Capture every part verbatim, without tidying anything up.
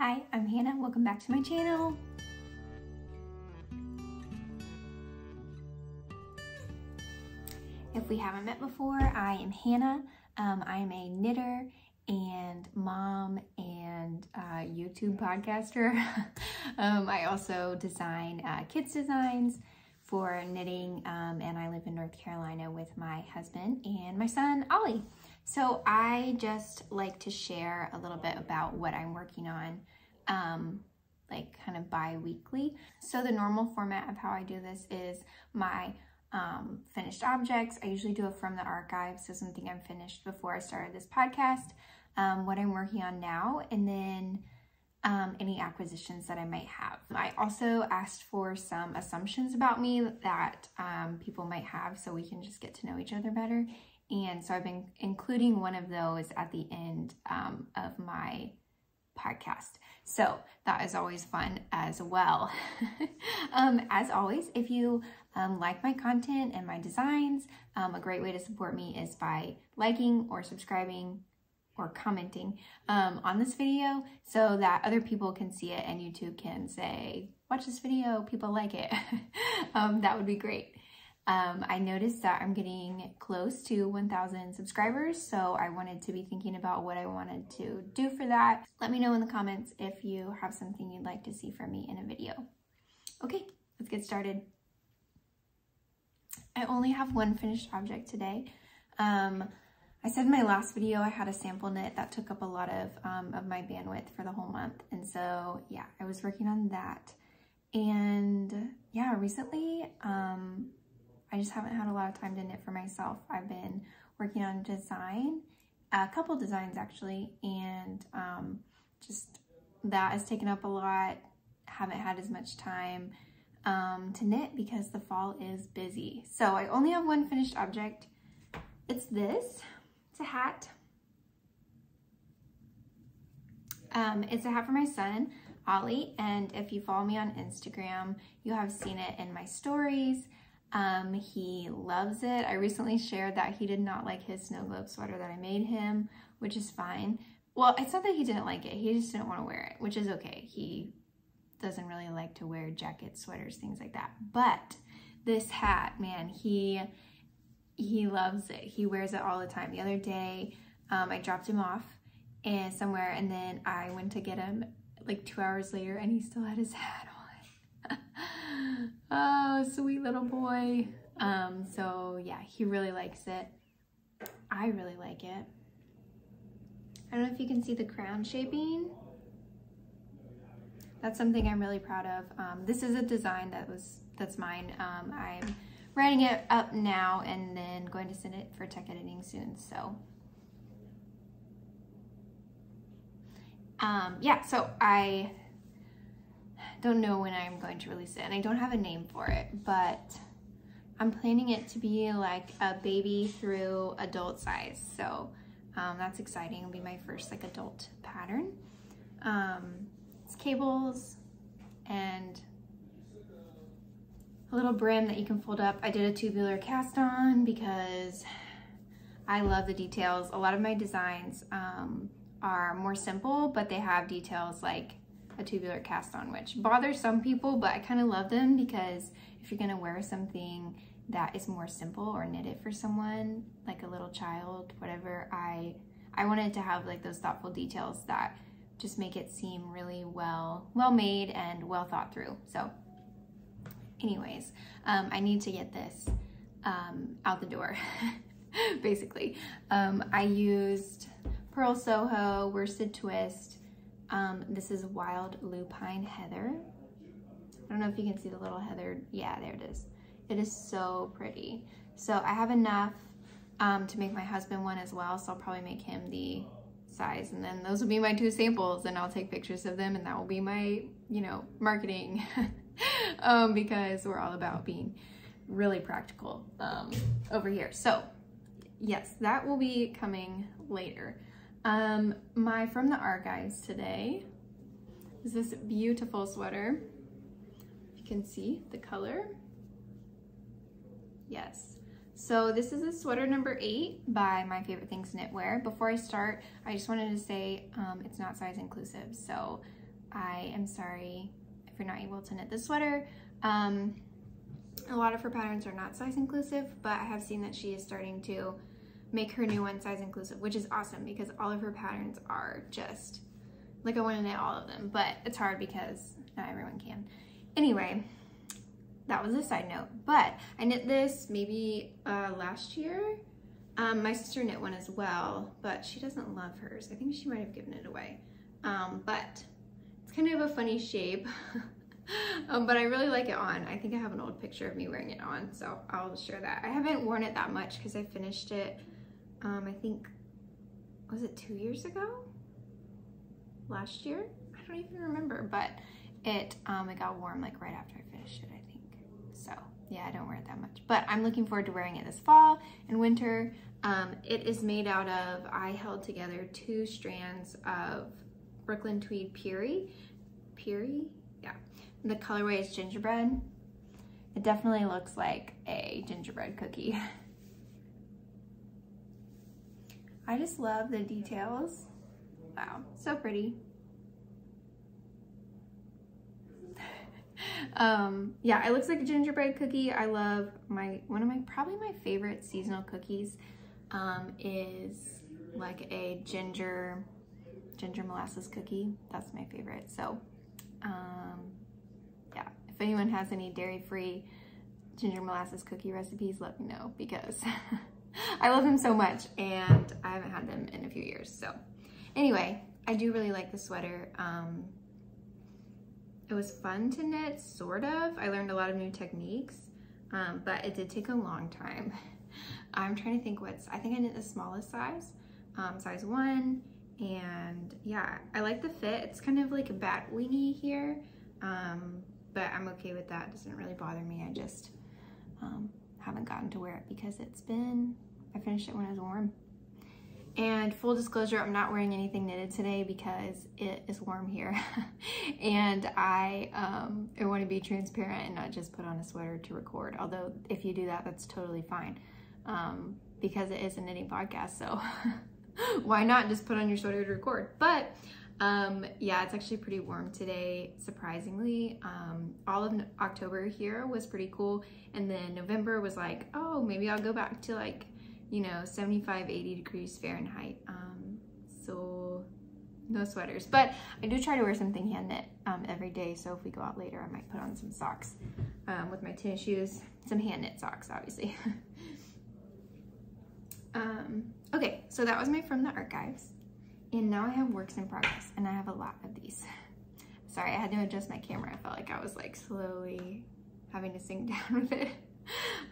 Hi, I'm Hannah, welcome back to my channel. If we haven't met before, I am Hannah. Um, I am a knitter and mom and uh, YouTube podcaster. um, I also design uh, kids designs for knitting, um, and I live in North Carolina with my husband and my son, Ollie. So I just like to share a little bit about what I'm working on, um, like kind of bi-weekly. So the normal format of how I do this is my um, finished objects. I usually do it from the archive, so something I'm finished before I started this podcast, um, what I'm working on now, and then um, any acquisitions that I might have. I also asked for some assumptions about me that um, people might have so we can just get to know each other better. And so I've been including one of those at the end um, of my podcast. So that is always fun as well. um, as always, if you um, like my content and my designs, um, a great way to support me is by liking or subscribing or commenting um, on this video so that other people can see it and YouTube can say, watch this video, people like it. um, that would be great. Um, I noticed that I'm getting close to one thousand subscribers, so I wanted to be thinking about what I wanted to do for that. Let me know in the comments if you have something you'd like to see from me in a video. Okay, let's get started. I only have one finished object today. Um, I said in my last video I had a sample knit that took up a lot of, um, of my bandwidth for the whole month, and so yeah, I was working on that. And yeah, recently, um, I just haven't had a lot of time to knit for myself. I've been working on design, a couple designs actually, and um, just that has taken up a lot. Haven't had as much time um, to knit because the fall is busy. So I only have one finished object. It's this, it's a hat. Um, it's a hat for my son, Ollie, and if you follow me on Instagram, you have seen it in my stories. Um, he loves it. I recently shared that he did not like his snow globe sweater that I made him, which is fine. Well, it's not that he didn't like it. He just didn't want to wear it, which is okay. He doesn't really like to wear jackets, sweaters, things like that. But this hat, man, he, he loves it. He wears it all the time. The other day, um, I dropped him off and somewhere, and then I went to get him like two hours later and he still had his hat on. Oh, sweet little boy. Um, so yeah, he really likes it. I really like it. I don't know if you can see the crown shaping. That's something I'm really proud of. Um, this is a design that was, that's mine. Um, I'm writing it up now and then going to send it for tech editing soon, so. Um, yeah, so I, don't know when I'm going to release it, and I don't have a name for it, but I'm planning it to be like a baby through adult size, so um, that's exciting. It'll be my first like adult pattern. Um, it's cables and a little brim that you can fold up. I did a tubular cast on because I love the details. A lot of my designs um, are more simple, but they have details like a tubular cast on, which bothers some people, but I kind of love them because if you're gonna wear something that is more simple or knit it for someone like a little child, whatever, I I wanted to have like those thoughtful details that just make it seem really well well made and well thought through. So anyways, um, I need to get this um, out the door basically. um, I used Purl Soho, worsted twist. Um, this is Wild Lupine Heather. I don't know if you can see the little heather. Yeah, there it is. It is so pretty. So I have enough um, to make my husband one as well, so I'll probably make him the size, and then those will be my two samples, and I'll take pictures of them, and that will be my, you know, marketing um, because we're all about being really practical um, over here. So yes, that will be coming later. Um, my from the archives today is this beautiful sweater. You can see the color. Yes. So this is a Sweater Number Eight by My Favorite Things Knitwear. Before I start, I just wanted to say um, it's not size inclusive. So I am sorry if you're not able to knit this sweater. Um, a lot of her patterns are not size inclusive, but I have seen that she is starting to make her new one size inclusive, which is awesome because all of her patterns are just, like, I want to knit all of them, but it's hard because not everyone can. Anyway, that was a side note, but I knit this maybe uh, last year. Um, my sister knit one as well, but she doesn't love hers. I think she might have given it away, um, but it's kind of a funny shape. Um, but I really like it on. I think I have an old picture of me wearing it on, so I'll share that. I haven't worn it that much because I finished it, um, I think, was it two years ago? Last year? I don't even remember, but it, um, it got warm like right after I finished it, I think. So yeah, I don't wear it that much, but I'm looking forward to wearing it this fall and winter. Um, it is made out of, I held together two strands of Brooklyn Tweed Peerie. Peerie? Yeah. The colorway is gingerbread. It definitely looks like a gingerbread cookie. I just love the details. Wow, so pretty. um, yeah, it looks like a gingerbread cookie. I love my, one of my, probably my favorite seasonal cookies um, is like a ginger, ginger molasses cookie. That's my favorite. So, um, yeah, if anyone has any dairy-free ginger molasses cookie recipes, let me know because I love them so much and I haven't had them in a few years. So anyway, I do really like the sweater. Um, it was fun to knit, sort of. I learned a lot of new techniques, um, but it did take a long time. I'm trying to think what's, I think I knit the smallest size, um, size one. And yeah, I like the fit. It's kind of like a bat wingy here. Um, But I'm okay with that. It doesn't really bother me. I just um, haven't gotten to wear it because it's been, I finished it when it was warm. And full disclosure, I'm not wearing anything knitted today because it is warm here. And I, um, I want to be transparent and not just put on a sweater to record. Although if you do that, that's totally fine um, because it is a knitting podcast. So why not just put on your sweater to record? But Um, yeah, it's actually pretty warm today, surprisingly. Um, all of October here was pretty cool. And then November was like, oh, maybe I'll go back to like, you know, seventy-five, eighty degrees Fahrenheit. Um, so no sweaters, but I do try to wear something hand knit um, every day. So if we go out later, I might put on some socks um, with my tennis shoes, some hand knit socks, obviously. um, okay, so that was my From the Archives. And now I have works in progress, and I have a lot of these. Sorry, I had to adjust my camera. I felt like I was like slowly having to sink down with it.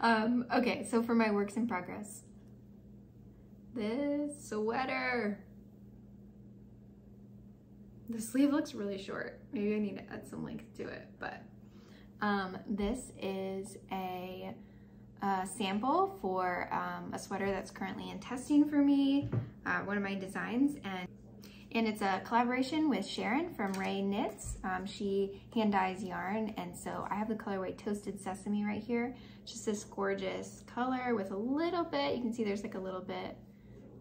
Um, okay, so for my works in progress, this sweater. The sleeve looks really short. Maybe I need to add some length to it, but um, this is a, a sample for um, a sweater that's currently in testing for me. Uh, one of my designs, and and it's a collaboration with Sharon from Rui Knits. Um, she hand dyes yarn, and so I have the colorway Toasted Sesame right here. It's just this gorgeous color with a little bit, you can see there's like a little bit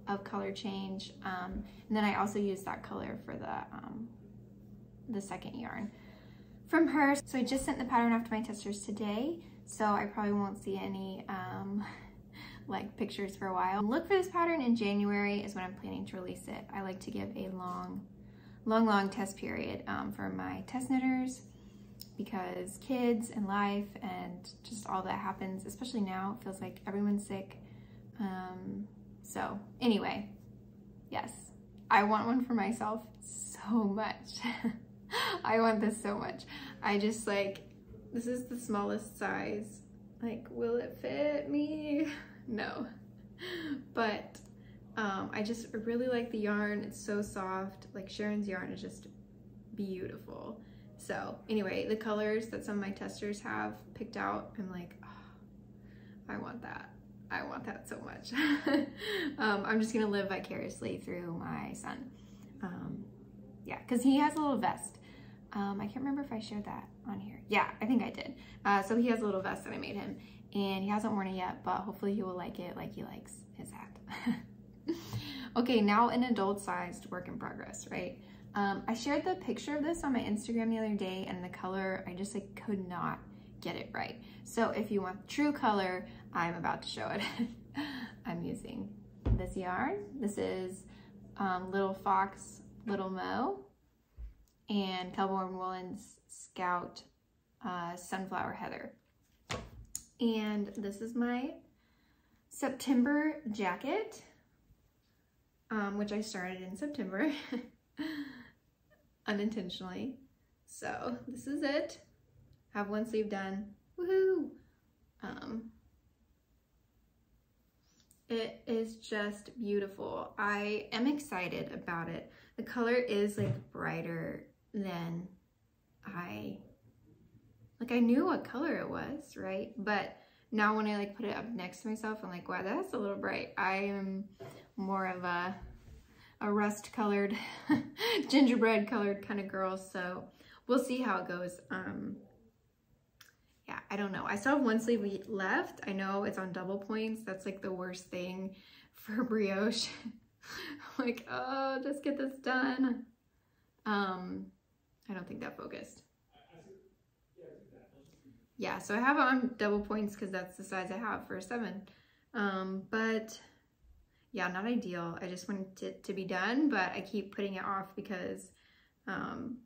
of color change, um, and then I also use that color for the um, the second yarn from her. So I just sent the pattern off to my testers today, so I probably won't see any um, like pictures for a while. Look for this pattern in January is when I'm planning to release it. I like to give a long, long, long test period um, for my test knitters because kids and life and just all that happens, especially now, it feels like everyone's sick. Um, so anyway, yes, I want one for myself so much. I want this so much. I just like, this is the smallest size. Like, will it fit me? No, but um, I just really like the yarn. It's so soft. Like Sharon's yarn is just beautiful. So anyway, the colors that some of my testers have picked out, I'm like, oh, I want that. I want that so much. um, I'm just gonna live vicariously through my son. Um, yeah, cause he has a little vest. Um, I can't remember if I shared that on here. Yeah, I think I did. Uh, so he has a little vest that I made him. And he hasn't worn it yet, but hopefully he will like it like he likes his hat. Okay, now an adult-sized work in progress, right? Um, I shared the picture of this on my Instagram the other day, and the color, I just like could not get it right. So if you want true color, I'm about to show it. I'm using this yarn. This is um, Little Fox Little Mo and Kelbourne Woolens Scout uh, Sunflower Heather. And this is my September jacket, um, which I started in September unintentionally. So this is it. Have one sleeve done. Woohoo! Um, it is just beautiful. I am excited about it. The color is like brighter than I, like I knew what color it was, right? But now when I like put it up next to myself, I'm like, wow, that's a little bright. I am more of a, a rust colored, gingerbread colored kind of girl. So we'll see how it goes. Um, yeah, I don't know. I still have one sleeve left. I know it's on double points. That's like the worst thing for brioche. I'm like, oh, just get this done. Um, I don't think that focused. Yeah, so I have it on double points because that's the size I have for a seven. Um, but yeah, not ideal. I just wanted it to be done, but I keep putting it off because um,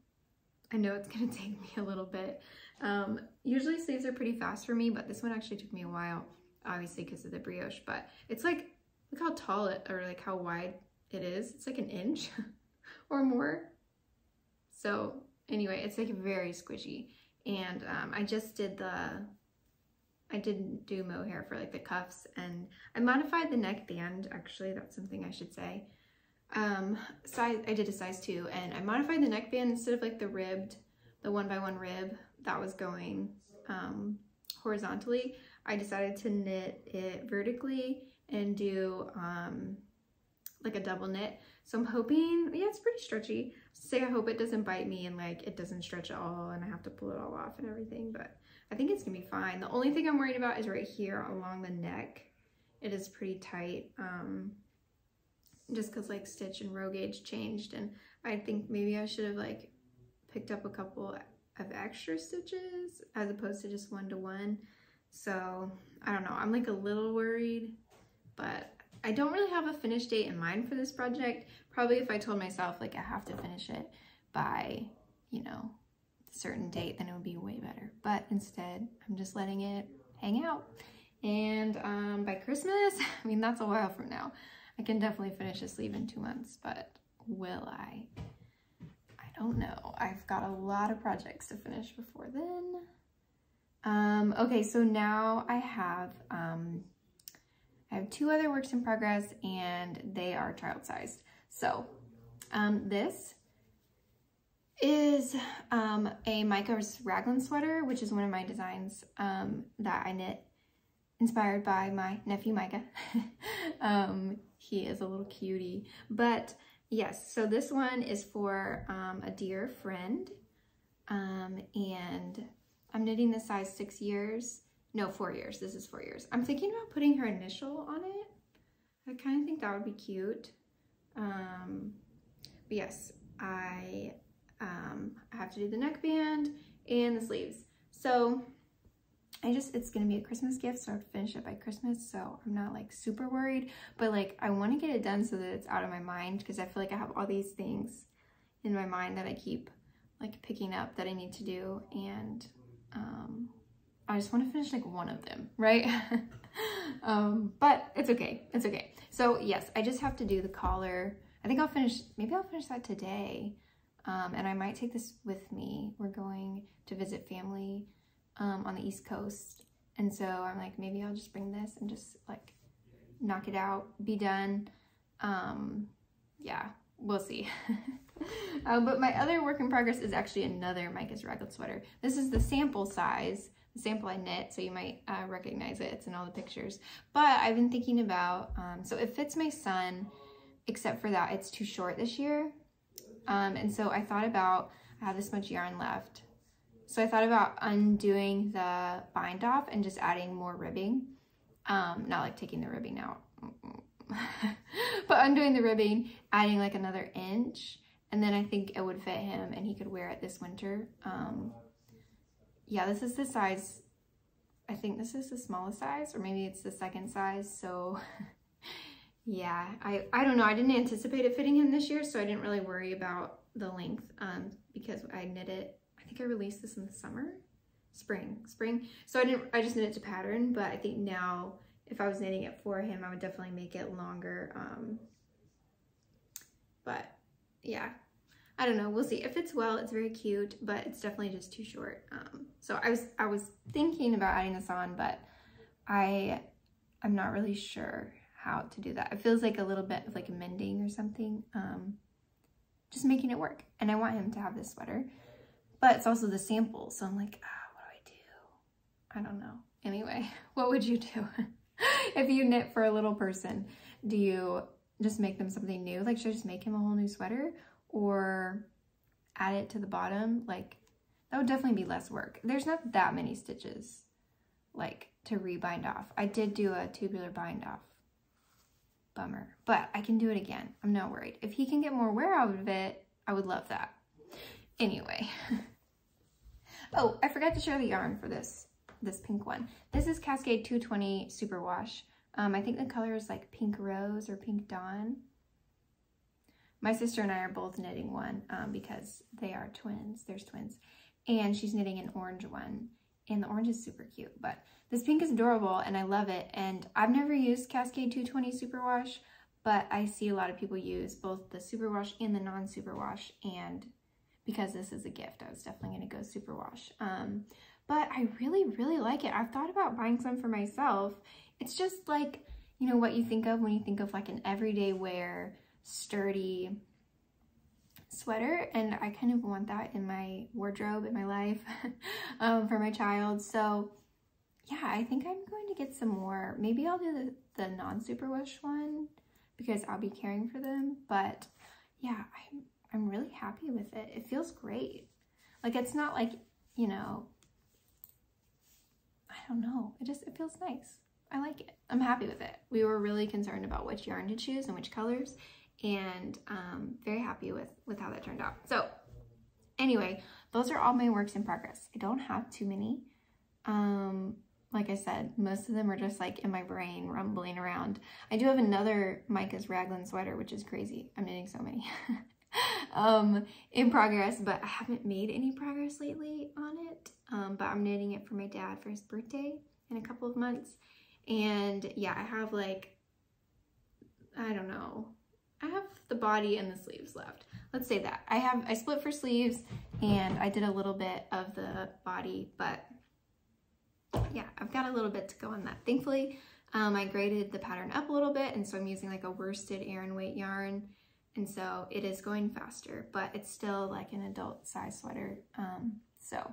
I know it's gonna take me a little bit. Um, usually sleeves are pretty fast for me, but this one actually took me a while, obviously because of the brioche, but it's like, look how tall it, or like how wide it is. It's like an inch or more. So anyway, it's like very squishy. And um, I just did the, I didn't do mohair for like the cuffs, and I modified the neck band. Actually, that's something I should say. Um, size, I did a size two, and I modified the neck band instead of like the ribbed, the one by one rib that was going um, horizontally. I decided to knit it vertically and do um, like a double knit. So I'm hoping, yeah, it's pretty stretchy. Say I hope it doesn't bite me and like it doesn't stretch at all and I have to pull it all off and everything, but I think it's gonna be fine. The only thing I'm worried about is right here along the neck. It is pretty tight, um, just cause like stitch and row gauge changed, and I think maybe I should have like picked up a couple of extra stitches as opposed to just one to one. So I don't know, I'm like a little worried, but I don't really have a finish date in mind for this project. Probably if I told myself like I have to finish it by, you know, a certain date, then it would be way better. But instead, I'm just letting it hang out. And um, by Christmas, I mean, that's a while from now. I can definitely finish a sleeve in two months, but will I? I don't know. I've got a lot of projects to finish before then. Um, okay, so now I have, um, I have two other works in progress, and they are child sized. So um, this is um, a Micah's Raglan sweater, which is one of my designs um, that I knit inspired by my nephew Micah. um, he is a little cutie. But yes, so this one is for um, a dear friend, um, and I'm knitting this size six years. No, four years. This is four years. I'm thinking about putting her initial on it. I kind of think that would be cute. Um, but yes, I um, have to do the neckband and the sleeves. So I just, it's going to be a Christmas gift, so I have to finish it by Christmas. So I'm not like super worried, but like I want to get it done so that it's out of my mind, because I feel like I have all these things in my mind that I keep like picking up that I need to do. And um, I just want to finish like one of them, right? um, but it's okay. It's okay. So yes, I just have to do the collar. I think I'll finish, maybe I'll finish that today. Um, and I might take this with me. We're going to visit family um, on the East Coast. And so I'm like, maybe I'll just bring this and just like knock it out, be done. Um, yeah, we'll see. uh, but my other work in progress is actually another Micah's Raglan sweater. This is the sample size. The sample I knit, so you might uh, recognize it. It's in all the pictures. But I've been thinking about, um, so it fits my son, except for that it's too short this year. Um, and so I thought about, I have this much yarn left. So I thought about undoing the bind off and just adding more ribbing. Um, not like taking the ribbing out, but undoing the ribbing, adding like another inch, and then I think it would fit him and he could wear it this winter. Um, yeah, this is the size, I think this is the smallest size, or maybe it's the second size, so yeah, I, I don't know, I didn't anticipate it fitting him this year, so I didn't really worry about the length um, because I knit it, I think I released this in the summer, spring, spring, so I didn't, I just knit it to pattern, but I think now if I was knitting it for him, I would definitely make it longer, um, but yeah, I don't know, we'll see. It fits well, it's very cute, but it's definitely just too short, um, so I was, I was thinking about adding this on, but I, I'm not really sure how to do that. It feels like a little bit of like mending or something, um, just making it work, and I want him to have this sweater, but it's also the sample, so I'm like, ah, what do I do? I don't know. Anyway, what would you do if you knit for a little person? Do you just make them something new? Like, should I just make him a whole new sweater or add it to the bottom? Like, that would definitely be less work. There's not that many stitches, like, to rebind off. I did do a tubular bind off. Bummer. But I can do it again. I'm not worried. If he can get more wear out of it, I would love that. Anyway. Oh, I forgot to share the yarn for this. This pink one. This is Cascade two twenty Superwash. Um, I think the color is like Pink Rose or Pink Dawn. My sister and I are both knitting one um, because they are twins. There's twins. And she's knitting an orange one. And the orange is super cute. But this pink is adorable and I love it. And I've never used Cascade two twenty Superwash, but I see a lot of people use both the Superwash and the non-Superwash. And because this is a gift, I was definitely going to go Superwash. Um, But I really, really like it. I've thought about buying some for myself. It's just like, you know, what you think of when you think of like an everyday wear, sturdy sweater. And I kind of want that in my wardrobe, in my life, um, for my child. So yeah, I think I'm going to get some more. Maybe I'll do the, the non-Superwash one because I'll be caring for them. But yeah, I'm, I'm really happy with it. It feels great. Like, it's not like, you know, I don't know, it just, it feels nice. I like it. I'm happy with it. We were really concerned about which yarn to choose and which colors, and um, very happy with, with how that turned out. So anyway, those are all my works in progress. I don't have too many. Um, like I said, most of them are just like in my brain rumbling around. I do have another Micah's Raglan sweater, which is crazy. I'm knitting so many um, in progress, but I haven't made any progress lately on it. Um, but I'm knitting it for my dad for his birthday in a couple of months. And yeah, I have like, I don't know, I have the body and the sleeves left. Let's say that. I have, I split for sleeves and I did a little bit of the body, but yeah, I've got a little bit to go on that. Thankfully, um, I graded the pattern up a little bit, and so I'm using like a worsted Aran weight yarn. And so it is going faster, but it's still like an adult size sweater. Um, so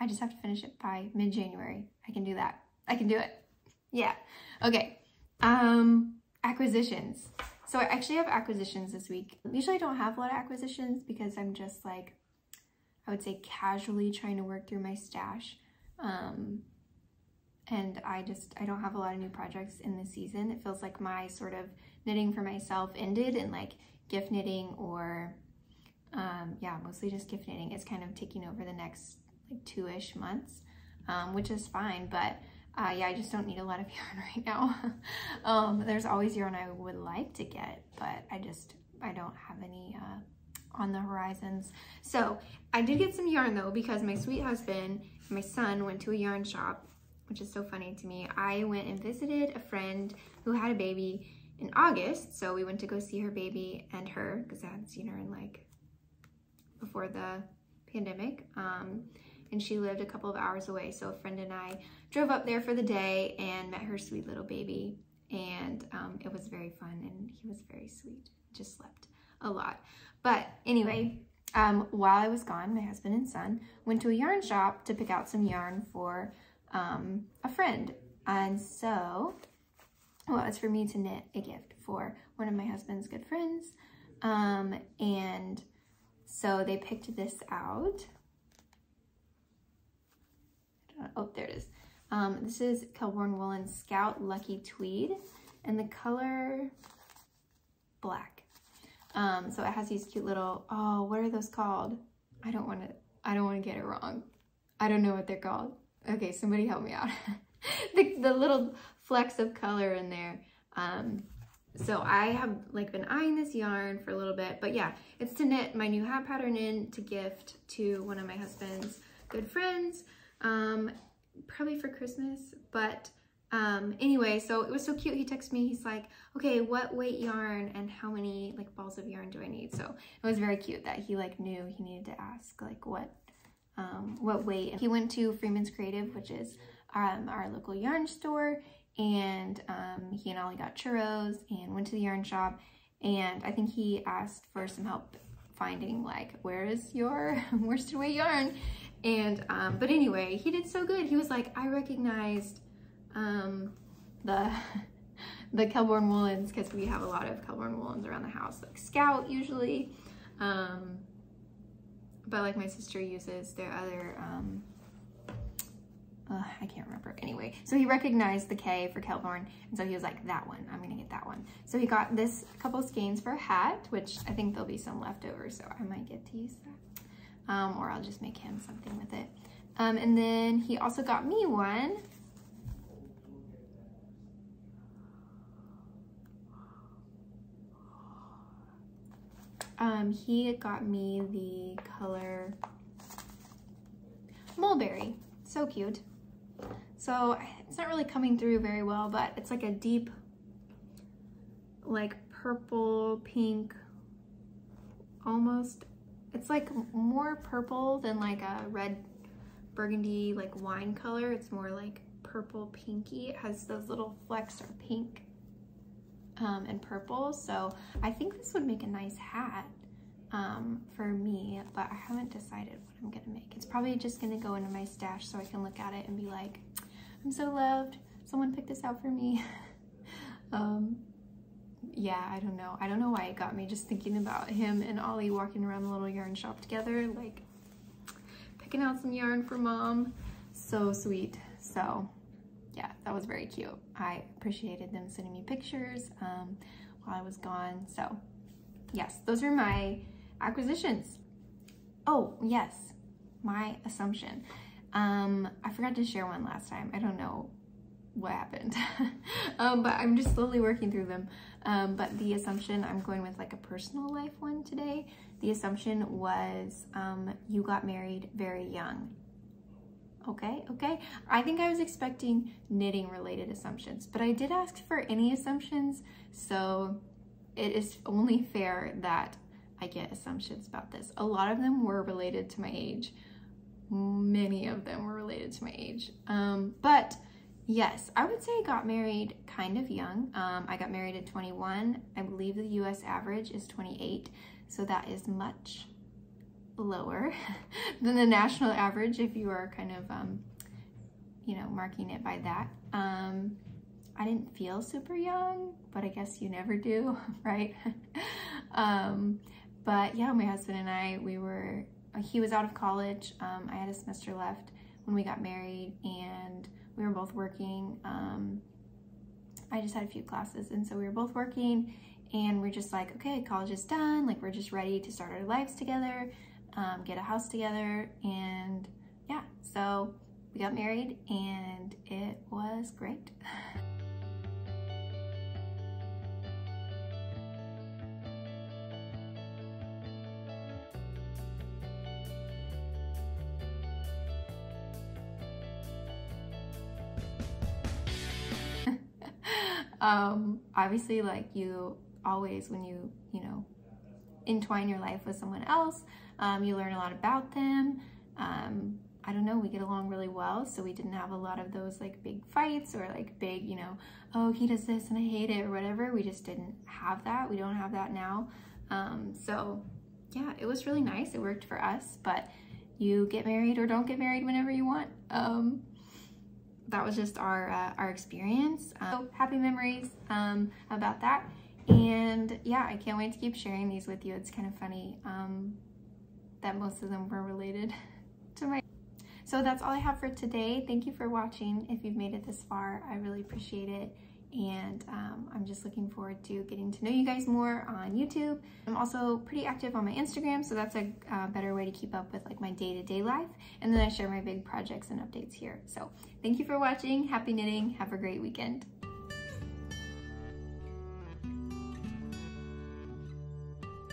I just have to finish it by mid-January. I can do that. I can do it. Yeah. Okay. Um, acquisitions. So I actually have acquisitions this week. Usually I don't have a lot of acquisitions because I'm just like, I would say casually trying to work through my stash. Um, and I just, I don't have a lot of new projects in this season. It feels like my sort of knitting for myself ended, and like gift knitting or, um, yeah, mostly just gift knitting is kind of taking over the next two-ish months, um, which is fine, but uh, yeah, I just don't need a lot of yarn right now. um, there's always yarn I would like to get, but I just, I don't have any uh, on the horizons. So I did get some yarn though, because my sweet husband and my son went to a yarn shop, which is so funny to me. I went and visited a friend who had a baby in August, so we went to go see her baby and her, because I hadn't seen her in like, before the pandemic. Um, and she lived a couple of hours away. So a friend and I drove up there for the day and met her sweet little baby. And um, it was very fun, and he was very sweet, just slept a lot. But anyway, um, while I was gone, my husband and son went to a yarn shop to pick out some yarn for um, a friend. And so, well, it's for me to knit a gift for one of my husband's good friends. Um, and so they picked this out. Oh, there it is. Um, this is Kelbourne Woolens Scout Lucky Tweed, and the color black. Um, so it has these cute little, oh, what are those called? I don't want to, I don't want to get it wrong. I don't know what they're called. Okay, somebody help me out. the, the little flecks of color in there. Um, so I have like been eyeing this yarn for a little bit, but yeah, it's to knit my new hat pattern in to gift to one of my husband's good friends, um, probably for Christmas, but Um, anyway, so it was so cute. He texted me, he's like, okay, what weight yarn and how many like balls of yarn do I need? So it was very cute that he like knew he needed to ask like what, um, what weight. He went to Freeman's Creative, which is um, our local yarn store. And um, he and Ollie got churros and went to the yarn shop. And I think he asked for some help finding like, where is your worsted weight yarn? And, um, but anyway, he did so good. He was like, I recognized um the the Kelbourne Woolens, because we have a lot of Kelbourne Woolens around the house, like Scout usually, um but like my sister uses their other um uh, I can't remember. Anyway, so he recognized the K for Kelbourne, and so he was like, that one, I'm gonna get that one. So he got this couple skeins for a hat, which I think there'll be some left over, so I might get to use that, um or I'll just make him something with it. Um and then he also got me one. Um, he got me the color mulberry. So cute. So it's not really coming through very well, but it's like a deep, like purple, pink, almost. It's like more purple than like a red burgundy, like wine color. It's more like purple pinky. It has those little flecks of pink. Um, and purple, so I think this would make a nice hat um, for me, but I haven't decided what I'm gonna make. It's probably just gonna go into my stash so I can look at it and be like, I'm so loved, someone picked this out for me. um, yeah, I don't know. I don't know why it got me, just thinking about him and Ollie walking around the little yarn shop together, like picking out some yarn for mom. So sweet. So yeah, that was very cute. I appreciated them sending me pictures um, while I was gone. So yes, those are my acquisitions. Oh yes, my assumption. Um, I forgot to share one last time. I don't know what happened, um, but I'm just slowly working through them. Um, but the assumption, I'm going with like a personal life one today. The assumption was um, you got married very young. Okay, okay. I think I was expecting knitting related assumptions, but I did ask for any assumptions, so it is only fair that I get assumptions about this. A lot of them were related to my age. Many of them were related to my age. Um, but yes, I would say I got married kind of young. Um, I got married at twenty-one. I believe the U S average is twenty-eight, so that is much lower than the national average if you are kind of um you know marking it by that. um I didn't feel super young, but I guess you never do, right? um but yeah, my husband and I, we were he was out of college. um I had a semester left when we got married, and we were both working. um I just had a few classes, and so we were both working, and we're just like, okay, college is done, like we're just ready to start our lives together. Um, get a house together, and yeah, so we got married and it was great. um, obviously, like you always, when you, you know, entwine your life with someone else, um, you learn a lot about them. um, I don't know, we get along really well, so we didn't have a lot of those like big fights or like big, you know, oh, he does this and I hate it or whatever. We just didn't have that. We don't have that now. um, so yeah, it was really nice. It worked for us, but you get married or don't get married whenever you want. um, that was just our uh, our experience. um, so happy memories um, about that. And yeah, I can't wait to keep sharing these with you. It's kind of funny um, that most of them were related to my... So that's all I have for today. Thank you for watching. If you've made it this far, I really appreciate it. and um, I'm just looking forward to getting to know you guys more on YouTube. I'm also pretty active on my Instagram, so that's a uh, better way to keep up with like my day-to-day life, and then I share my big projects and updates here. So thank you for watching, happy knitting, have a great weekend.